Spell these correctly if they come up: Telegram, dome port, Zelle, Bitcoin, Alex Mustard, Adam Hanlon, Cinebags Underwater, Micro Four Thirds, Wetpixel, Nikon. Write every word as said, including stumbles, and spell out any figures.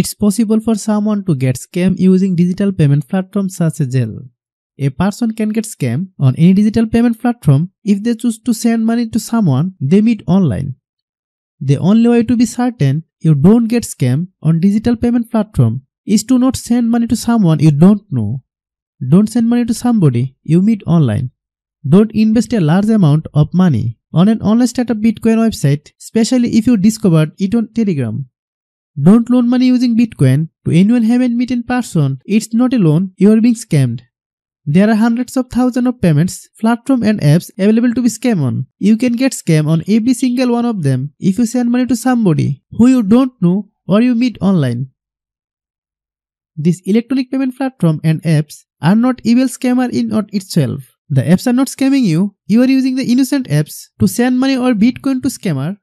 It's possible for someone to get scammed using digital payment platforms such as Zelle. A person can get scammed on any digital payment platform if they choose to send money to someone they meet online. The only way to be certain you don't get scammed on digital payment platform is to not send money to someone you don't know. Don't send money to somebody you meet online. Don't invest a large amount of money on an online startup Bitcoin website, especially if you discovered it on Telegram. Don't loan money using Bitcoin to anyone you haven't met in person. It's not a loan, you are being scammed. There are hundreds of thousands of payments, platforms and apps available to be scammed on. You can get scammed on every single one of them if you send money to somebody who you don't know or you meet online. These electronic payment platforms and apps are not evil scammer in or itself. The apps are not scamming you. You are using the innocent apps to send money or Bitcoin to scammer